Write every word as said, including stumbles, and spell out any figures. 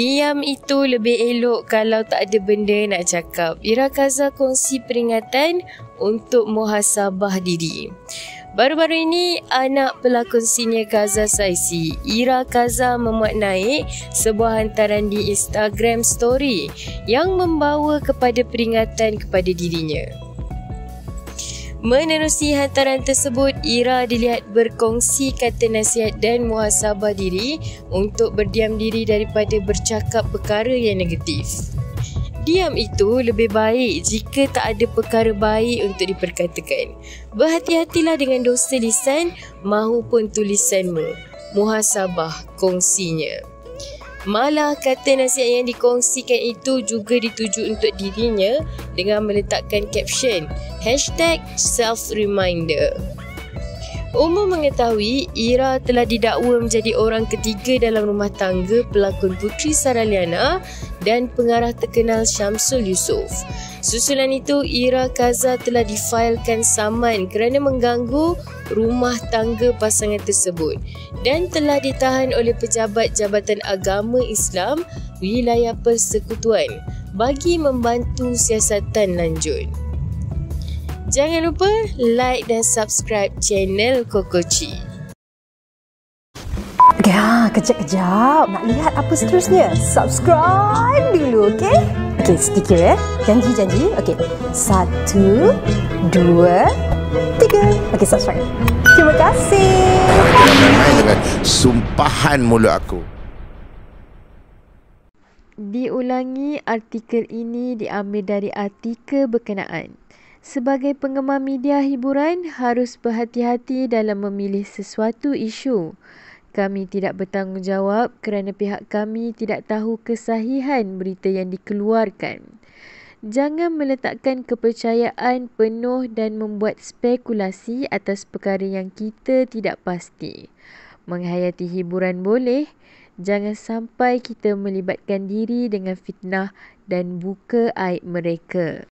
Diam itu lebih elok kalau tak ada benda nak cakap. Ira Kaza kongsi peringatan untuk muhasabah diri. Baru-baru ini, anak pelakon senior Kazar Saisi, Ira Kaza, memuat naik sebuah hantaran di Instagram story yang membawa kepada peringatan kepada dirinya. Menerusi hantaran tersebut, Ira dilihat berkongsi kata nasihat dan muhasabah diri untuk berdiam diri daripada bercakap perkara yang negatif. Diam itu lebih baik jika tak ada perkara baik untuk diperkatakan. Berhati-hatilah dengan dosa lisan maupun tulisanmu. Muhasabah kongsinya. Malah kata nasihat yang dikongsikan itu juga dituju untuk dirinya dengan meletakkan caption hashtag self reminder. Umum mengetahui, Ira telah didakwa menjadi orang ketiga dalam rumah tangga pelakon Puteri Saraliana dan pengarah terkenal Syamsul Yusof. Susulan itu, Ira Kaza telah difailkan saman kerana mengganggu rumah tangga pasangan tersebut dan telah ditahan oleh pejabat Jabatan Agama Islam Wilayah Persekutuan bagi membantu siasatan lanjut. Jangan lupa like dan subscribe channel Kokoci. Ya, kejap-kejap. Nak lihat apa seterusnya? Subscribe dulu, okey? Okey, sedikit ya. Janji-janji. Okey. Satu, dua, tiga. Okey, subscribe. Terima kasih. Dengan sumpahan mulut aku. Diulangi, artikel ini diambil dari artikel berkenaan. Sebagai penggemar media hiburan, harus berhati-hati dalam memilih sesuatu isu. Kami tidak bertanggungjawab kerana pihak kami tidak tahu kesahihan berita yang dikeluarkan. Jangan meletakkan kepercayaan penuh dan membuat spekulasi atas perkara yang kita tidak pasti. Menghayati hiburan boleh, jangan sampai kita melibatkan diri dengan fitnah dan buka aib mereka.